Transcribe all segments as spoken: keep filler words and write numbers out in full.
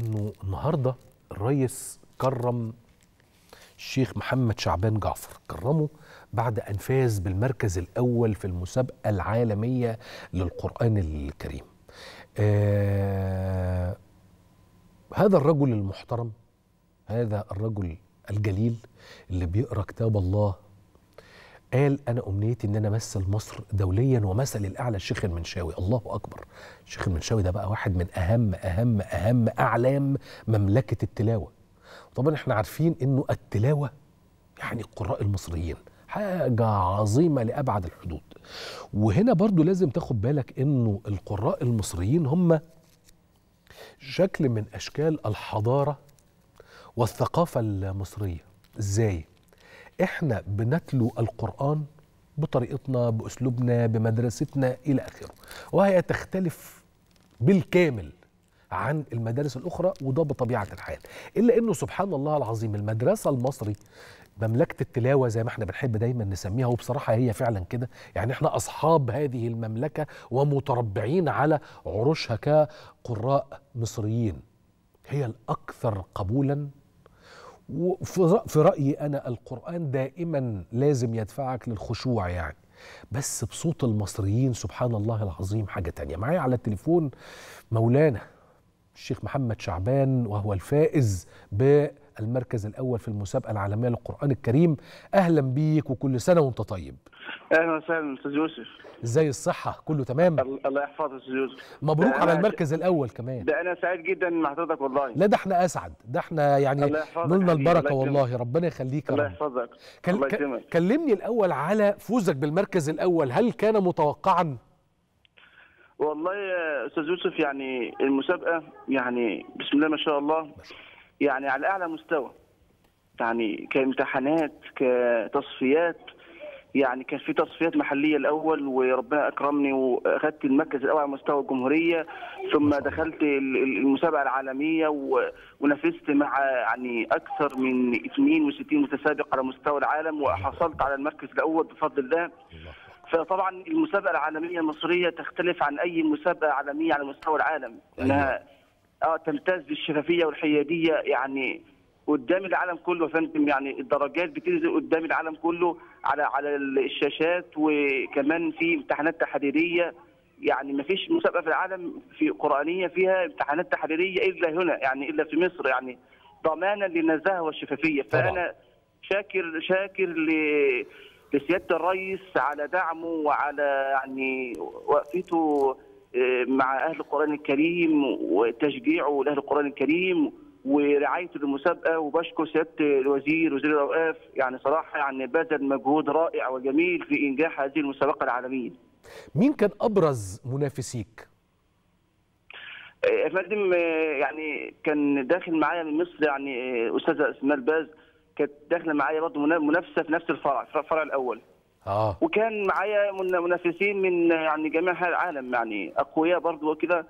انه النهارده الرئيس كرم الشيخ محمد شعبان جعفر، كرمه بعد ان فاز بالمركز الاول في المسابقه العالميه للقرآن الكريم. آه هذا الرجل المحترم، هذا الرجل الجليل اللي بيقرا كتاب الله، قال انا امنيتي ان انا امثل مصر دوليا ومثل الاعلى الشيخ المنشاوي. الله اكبر. الشيخ المنشاوي ده بقى واحد من اهم اهم اهم اعلام مملكه التلاوه. طبعا احنا عارفين انه التلاوه يعني القراء المصريين حاجه عظيمه لابعد الحدود. وهنا برضو لازم تاخد بالك انه القراء المصريين هم شكل من اشكال الحضاره والثقافه المصريه. ازاي؟ احنا بنتلو القرآن بطريقتنا، بأسلوبنا، بمدرستنا إلى آخره، وهي تختلف بالكامل عن المدارس الأخرى، وده بطبيعة الحال. إلا إنه سبحان الله العظيم المدرسة المصري مملكة التلاوة زي ما احنا بنحب دايما نسميها، وبصراحة هي فعلا كده، يعني احنا أصحاب هذه المملكة ومتربعين على عروشها كقراء مصريين. هي الأكثر قبولا، وفي رأيي أنا القرآن دائما لازم يدفعك للخشوع يعني، بس بصوت المصريين سبحان الله العظيم حاجة تانية. معايا على التليفون مولانا الشيخ محمد شعبان، وهو الفائز بالمركز الأول في المسابقة العالمية للقرآن الكريم. أهلا بيك وكل سنة وأنت طيب. أهلا وسهلا أستاذ يوسف. إزاي الصحة؟ كله تمام؟ الله يحفظك أستاذ يوسف. مبروك على المركز الأول كمان. ده أنا سعيد جدا مع حضرتك والله. لا ده احنا أسعد، ده احنا يعني نلنا البركة والله، ربنا يخليك. الله يحفظك. كلمني الأول على فوزك بالمركز الأول، هل كان متوقعا؟ والله يا أستاذ يوسف يعني المسابقة يعني بسم الله ما شاء الله يعني على أعلى مستوى، يعني كامتحانات كتصفيات، يعني كان في تصفيات محليه الاول وربنا اكرمني واخدت المركز الاول على مستوى الجمهوريه، ثم دخلت المسابقه العالميه ونافست مع يعني اكثر من اثنين وستين متسابق على مستوى العالم وحصلت على المركز الاول بفضل الله. فطبعا المسابقه العالميه المصريه تختلف عن اي مسابقه عالميه على مستوى العالم، انها اه تمتاز بالشفافيه والحياديه يعني قدام العالم كله يا فندم، يعني الدرجات بتنزل قدام العالم كله على على الشاشات، وكمان في امتحانات تحريريه، يعني ما فيش مسابقه في العالم في قرآنيه فيها امتحانات تحريريه الا هنا، يعني الا في مصر، يعني ضمانا للنزاهه والشفافيه. فانا شاكر شاكر لسياده الرئيس على دعمه وعلى يعني وقفته مع اهل القرآن الكريم وتشجيعه لاهل القرآن الكريم ورعاية المسابقة، وبشكر سيادة الوزير وزير الأوقاف، يعني صراحة يعني بذل مجهود رائع وجميل في إنجاح هذه المسابقة العالمية. مين كان أبرز منافسيك؟ يا فندم يعني كان داخل معايا من مصر يعني أستاذة اسماء الباز، كانت داخلة معايا برضه منافسة في نفس الفرع، الفرع الأول. آه. وكان معايا منافسين من يعني جميع أنحاء العالم، يعني أقوياء برضه وكده.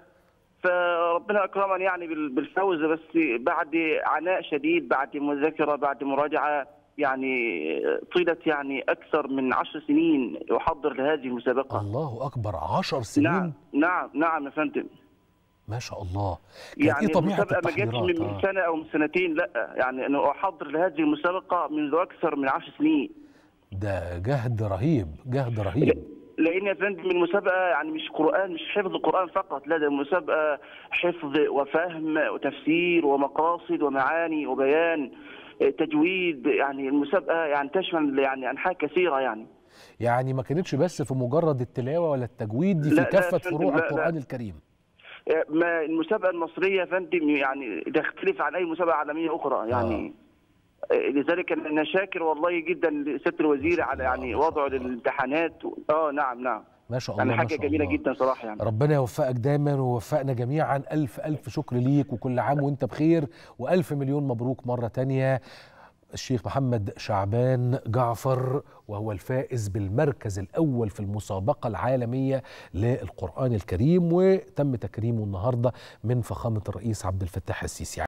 فربنا اكرمني يعني بالفوز، بس بعد عناء شديد، بعد مذاكره، بعد مراجعه، يعني طيله يعني اكثر من عشر سنين احضر لهذه المسابقه. الله اكبر، عشر سنين؟ نعم نعم نعم يا فندم. ما شاء الله. يعني إيه المسابقه ما جاتش من آه. سنه او من سنتين، لا، يعني انا احضر لهذه المسابقه منذ اكثر من عشر سنين. ده جهد رهيب، جهد رهيب. لأن يا فندم المسابقة يعني مش قرآن، مش حفظ القرآن فقط، لا، ده المسابقة حفظ وفهم وتفسير ومقاصد ومعاني وبيان تجويد، يعني المسابقة يعني تشمل يعني أنحاء كثيرة، يعني يعني ما كانتش بس في مجرد التلاوة ولا التجويد، دي في كافة فروع القرآن الكريم. ما المسابقة المصرية يا فندم يعني تختلف عن أي مسابقة عالمية أخرى يعني آه. لذلك انا شاكر والله جدا لسياده الوزير على يعني وضعه للامتحانات. اه نعم نعم ما شاء الله، يعني حاجه جميله جدا صراحه. يعني ربنا يوفقك دايما ووفقنا جميعا. الف الف شكر ليك، وكل عام وانت بخير، والف مليون مبروك مره ثانيه الشيخ محمد شعبان جعفر، وهو الفائز بالمركز الأول في المسابقة العالمية للقرآن الكريم، وتم تكريمه النهاردة من فخامة الرئيس عبد الفتاح السيسي.